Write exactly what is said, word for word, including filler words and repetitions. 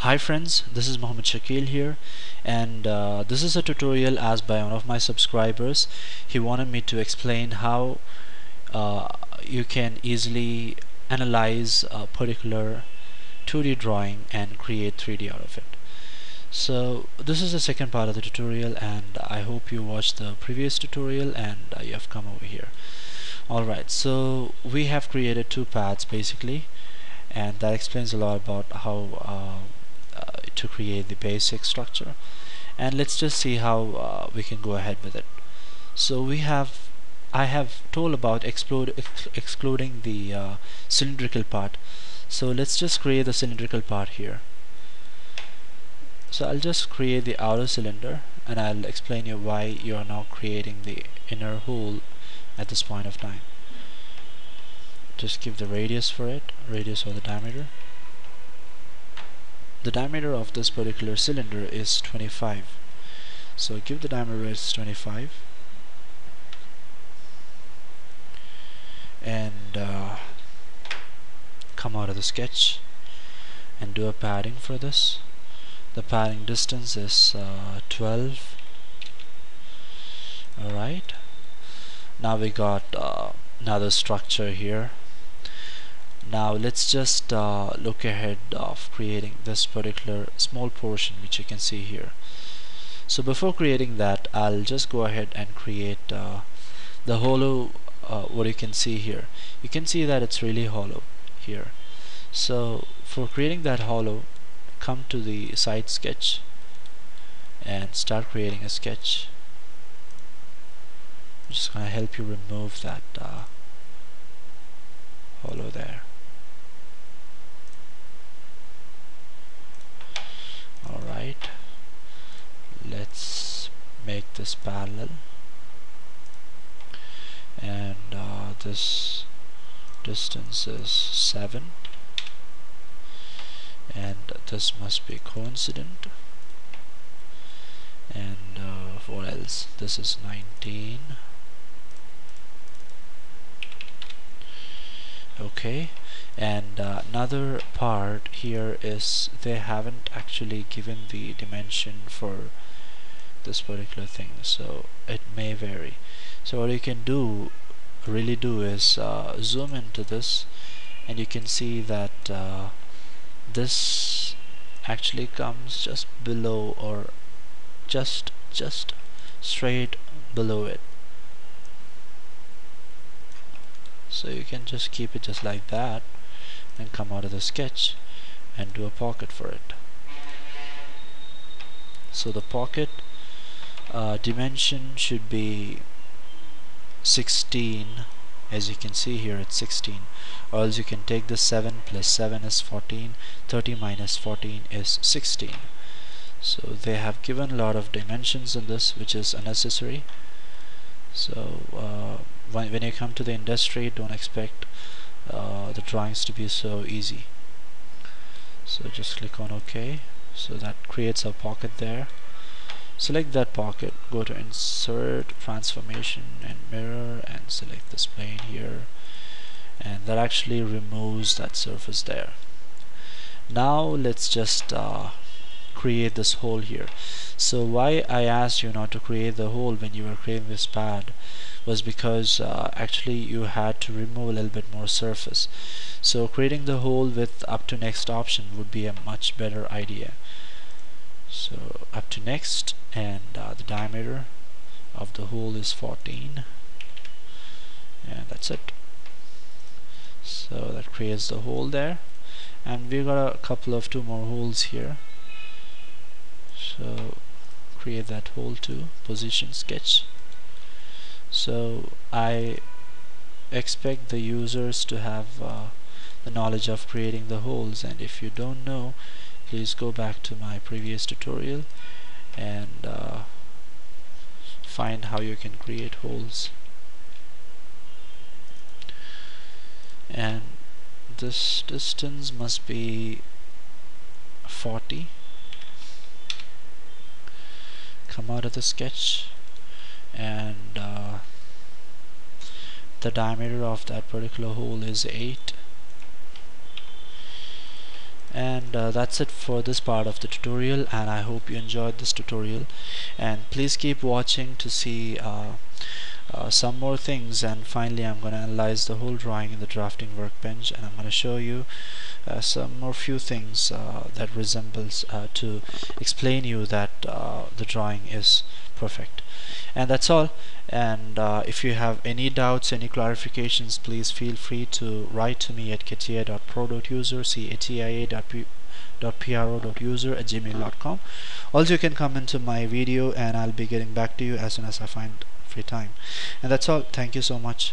Hi friends, this is Mohammed Shakeel here, and uh, this is a tutorial asked by one of my subscribers. He wanted me to explain how uh, you can easily analyze a particular two D drawing and create three D out of it. So this is the second part of the tutorial, and I hope you watched the previous tutorial and uh, you have come over here. Alright, so we have created two paths basically, and that explains a lot about how uh, Uh, to create the basic structure, and let's just see how uh, we can go ahead with it. So we have I have told about exclude, ex excluding the uh, cylindrical part, so let's just create the cylindrical part here. So I'll just create the outer cylinder, and I'll explain you why you are now creating the inner hole at this point of time. Just give the radius for it, radius or the diameter. The diameter of this particular cylinder is twenty-five, so give the diameter as twenty-five, and uh, come out of the sketch and do a padding for this. The padding distance is uh, twelve. Alright, now we got uh, another structure here. Now let's just uh, look ahead of creating this particular small portion which you can see here. So before creating that, I'll just go ahead and create uh, the hollow, uh, what you can see here. You can see that it's really hollow here. So for creating that hollow, come to the side sketch and start creating a sketch. I'm just going to help you remove that uh, hollow there. Alright, let's make this parallel, and uh, this distance is seven, and this must be coincident, and uh, what else, this is nineteen. Okay, and uh, another part here is they haven't actually given the dimension for this particular thing, so it may vary. So what you can do really do is uh, zoom into this, and you can see that uh, this actually comes just below, or just just straight below it. So you can just keep it just like that, and come out of the sketch and do a pocket for it. So the pocket uh, dimension should be sixteen, as you can see here it's sixteen, or else you can take the seven plus seven is fourteen, thirty minus fourteen is sixteen. So they have given a lot of dimensions in this, which is unnecessary. So uh, when, when you come to the industry, don't expect uh, the drawings to be so easy. So just click on OK. So that creates a pocket there. Select that pocket, go to Insert, Transformation and Mirror, and select this plane here, and that actually removes that surface there. Now let's just uh, create this hole here. So why I asked you not to create the hole when you were creating this pad was because uh, actually you had to remove a little bit more surface. So creating the hole with up to next option would be a much better idea. So up to next, and uh, the diameter of the hole is fourteen, and that's it. So that creates the hole there, and we got a couple of two more holes here. So create that hole too, position sketch. So I expect the users to have uh, the knowledge of creating the holes, and if you don't know, please go back to my previous tutorial and uh, find how you can create holes. And this distance must be forty. Come out of the sketch, and uh, the diameter of that particular hole is eight, And uh, that's it for this part of the tutorial, and I hope you enjoyed this tutorial, and please keep watching to see uh, uh, some more things. And finally, I'm going to analyze the whole drawing in the drafting workbench, and I'm going to show you uh, some more few things uh, that resembles uh, to explain you that uh, the drawing is perfect. And that's all. And uh, if you have any doubts, any clarifications, please feel free to write to me at katia dot pro dot user, c a t i a dot pro dot user at gmail dot com. Also, you can comment to my video, and I'll be getting back to you as soon as I find free time. And that's all. Thank you so much.